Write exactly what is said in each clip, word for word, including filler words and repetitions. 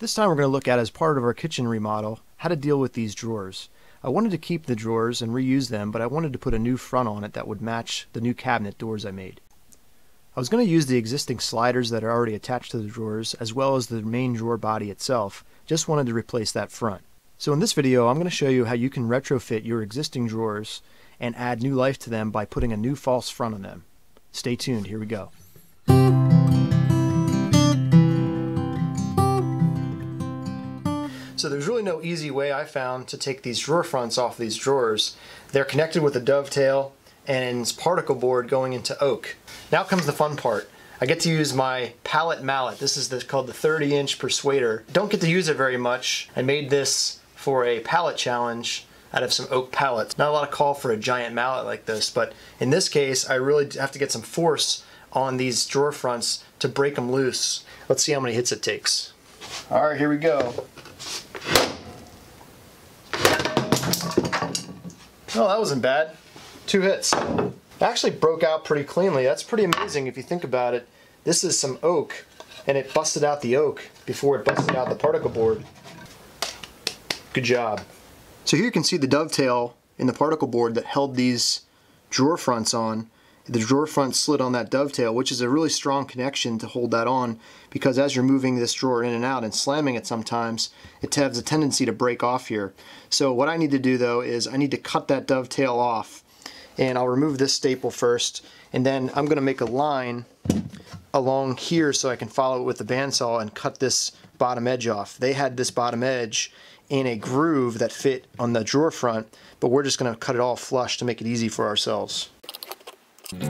This time we're going to look at, as part of our kitchen remodel, how to deal with these drawers. I wanted to keep the drawers and reuse them, but I wanted to put a new front on it that would match the new cabinet doors I made. I was going to use the existing sliders that are already attached to the drawers, as well as the main drawer body itself. Just wanted to replace that front. So in this video, I'm going to show you how you can retrofit your existing drawers and add new life to them by putting a new false front on them. Stay tuned, here we go. So there's really no easy way I found to take these drawer fronts off these drawers. They're connected with a dovetail and it's particle board going into oak. Now comes the fun part. I get to use my pallet mallet. This is the, called the thirty inch persuader. Don't get to use it very much. I made this for a pallet challenge out of some oak pallets. Not a lot of call for a giant mallet like this, but in this case I really have to get some force on these drawer fronts to break them loose. Let's see how many hits it takes. All right, here we go. Oh, that wasn't bad. Two hits. It actually broke out pretty cleanly. That's pretty amazing if you think about it. This is some oak, and it busted out the oak before it busted out the particle board. Good job. So here you can see the dovetail in the particle board that held these drawer fronts on. The drawer front slid on that dovetail, which is a really strong connection to hold that on, because as you're moving this drawer in and out and slamming it sometimes, it has a tendency to break off here. So what I need to do though is I need to cut that dovetail off, and I'll remove this staple first, and then I'm going to make a line along here so I can follow it with the bandsaw and cut this bottom edge off. They had this bottom edge in a groove that fit on the drawer front, but we're just going to cut it all flush to make it easy for ourselves. Okay,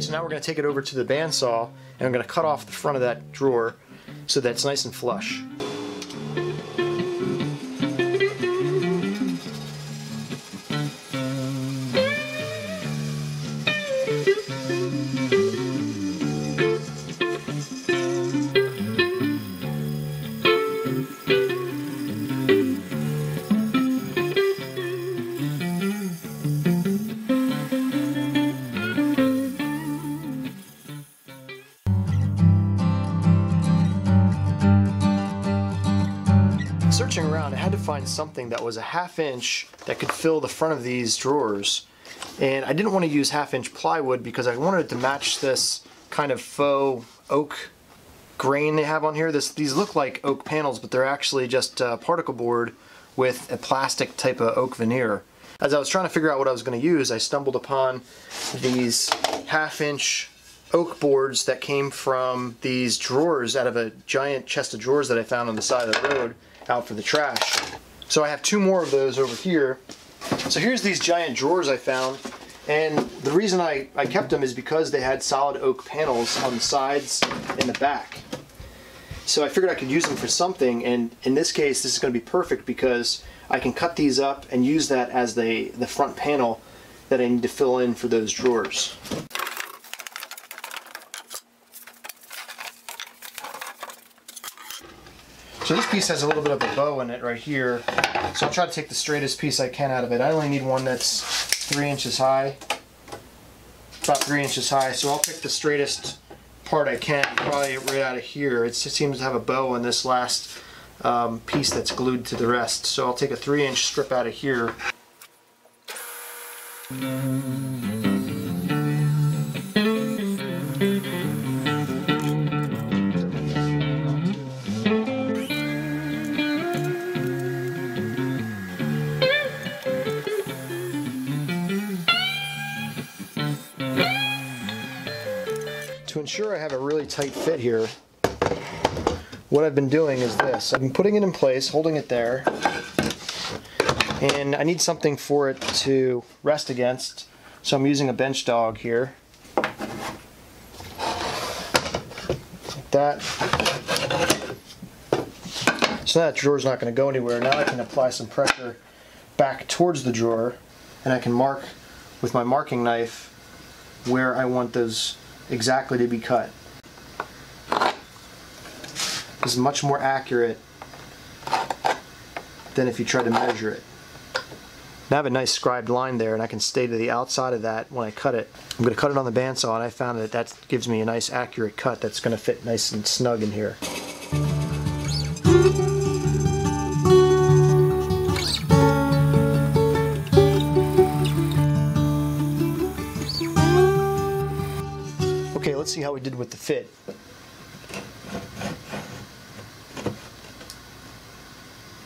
so now we're going to take it over to the bandsaw, and I'm going to cut off the front of that drawer so that it's nice and flush. Searching around, I had to find something that was a half inch that could fill the front of these drawers, and I didn't want to use half inch plywood because I wanted it to match this kind of faux oak grain they have on here. This, these look like oak panels, but they're actually just uh, particle board with a plastic type of oak veneer. As I was trying to figure out what I was going to use, I stumbled upon these half inch oak boards that came from these drawers out of a giant chest of drawers that I found on the side of the road out for the trash. So I have two more of those over here. So here's these giant drawers I found, and the reason I, I kept them is because they had solid oak panels on the sides and the back. So I figured I could use them for something, and in this case this is going to be perfect because I can cut these up and use that as the, the front panel that I need to fill in for those drawers. So this piece has a little bit of a bow in it right here, so I'll try to take the straightest piece I can out of it. I only need one that's three inches high, about three inches high, so I'll pick the straightest part I can, probably right out of here. It seems to have a bow on this last um, piece that's glued to the rest, so I'll take a three inch strip out of here. To ensure I have a really tight fit here, what I've been doing is this. I've been putting it in place, holding it there, and I need something for it to rest against, so I'm using a bench dog here. Like that. So that drawer's not going to go anywhere. Now I can apply some pressure back towards the drawer, and I can mark with my marking knife where I want those exactly to be cut. This is much more accurate than if you try to measure it. Now I have a nice scribed line there, and I can stay to the outside of that when I cut it. I'm going to cut it on the bandsaw, and I found that that gives me a nice accurate cut that's going to fit nice and snug in here. Okay, let's see how we did with the fit.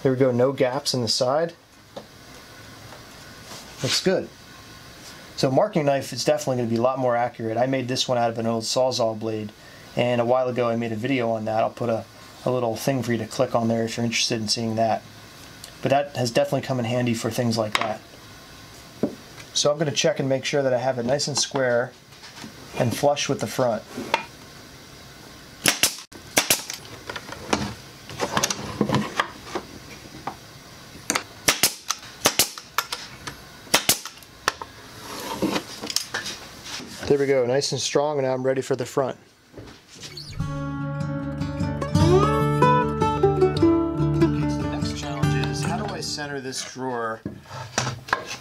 There we go, no gaps in the side. Looks good. So marking knife is definitely going to be a lot more accurate. I made this one out of an old Sawzall blade, and a while ago I made a video on that. I'll put a, a little thing for you to click on there if you're interested in seeing that. But that has definitely come in handy for things like that. So I'm going to check and make sure that I have it nice and square and flush with the front. There we go, nice and strong, and now I'm ready for the front. So the next challenge is, how do I center this drawer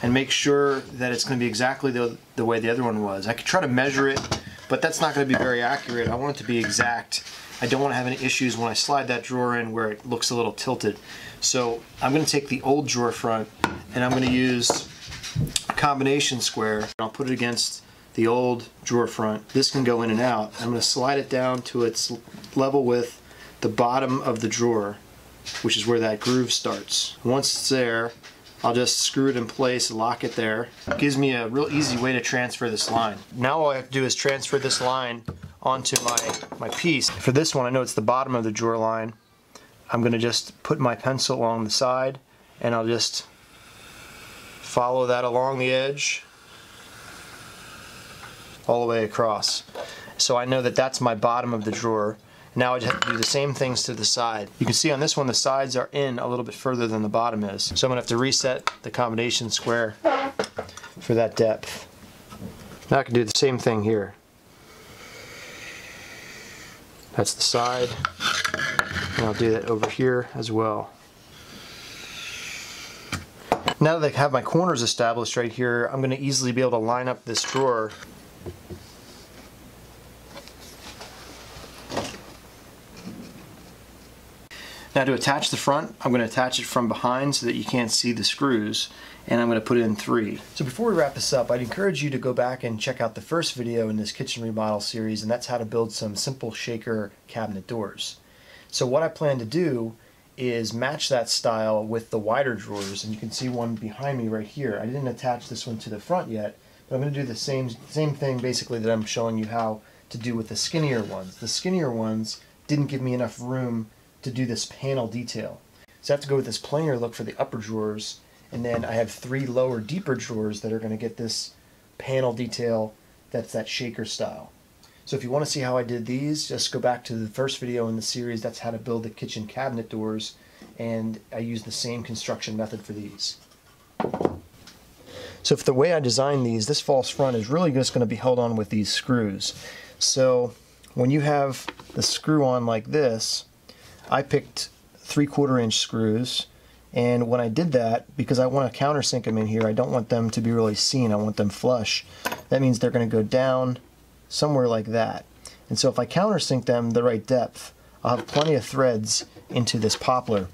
and make sure that it's going to be exactly the, the way the other one was? I could try to measure it, but that's not going to be very accurate. I want it to be exact. I don't want to have any issues when I slide that drawer in where it looks a little tilted. So I'm going to take the old drawer front, and I'm going to use a combination square, and I'll put it against the old drawer front. This can go in and out. I'm going to slide it down to its level with the bottom of the drawer, which is where that groove starts. Once it's there, I'll just screw it in place, lock it there. It gives me a real easy way to transfer this line. Now all I have to do is transfer this line onto my, my piece. For this one, I know it's the bottom of the drawer line. I'm going to just put my pencil along the side, and I'll just follow that along the edge all the way across. So I know that that's my bottom of the drawer. Now I just have to do the same things to the side. You can see on this one the sides are in a little bit further than the bottom is. So I'm gonna have to reset the combination square for that depth. Now I can do the same thing here. That's the side, and I'll do that over here as well. Now that I have my corners established right here, I'm gonna easily be able to line up this drawer. Now to attach the front, I'm going to attach it from behind so that you can't see the screws, and I'm going to put in three. So before we wrap this up, I'd encourage you to go back and check out the first video in this kitchen remodel series, and that's how to build some simple shaker cabinet doors. So what I plan to do is match that style with the wider drawers, and you can see one behind me right here. I didn't attach this one to the front yet, but I'm going to do the same, same thing basically that I'm showing you how to do with the skinnier ones. The skinnier ones didn't give me enough room to do this panel detail. So I have to go with this plainer look for the upper drawers, and then I have three lower deeper drawers that are going to get this panel detail that's that shaker style. So if you want to see how I did these, just go back to the first video in the series. That's how to build the kitchen cabinet doors, and I use the same construction method for these. So if the way I designed these, this false front is really just going to be held on with these screws. So when you have the screw on like this, I picked three-quarter inch screws, and when I did that, because I want to countersink them in here, I don't want them to be really seen, I want them flush. That means they're going to go down somewhere like that. And so if I countersink them the right depth, I'll have plenty of threads into this poplar.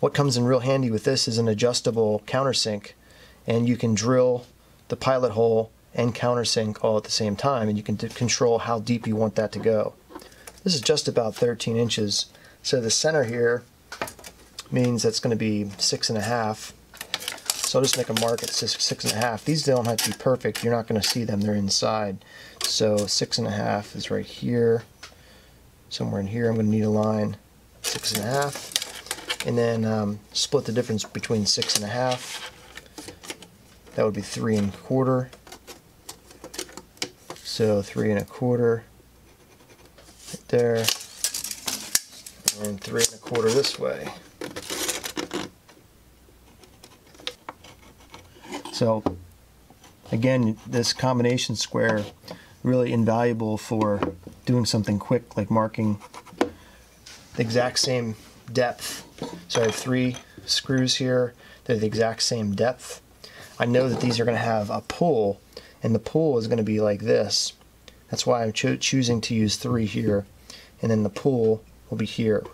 What comes in real handy with this is an adjustable countersink, and you can drill the pilot hole and countersink all at the same time, and you can control how deep you want that to go. This is just about thirteen inches. So the center here means that's going to be six and a half. So I'll just make a mark at six, six and a half. These don't have to be perfect. You're not going to see them. They're inside. So six and a half is right here. Somewhere in here I'm going to need a line. Six and a half. And then um, split the difference between six and a half. That would be three and a quarter. So three and a quarter right there. And three and a quarter this way. So again, this combination square really invaluable for doing something quick like marking the exact same depth. So I have three screws here. They're the exact same depth. I know that these are going to have a pull, and the pull is going to be like this. That's why I'm cho choosing to use three here, and then the pull will be here.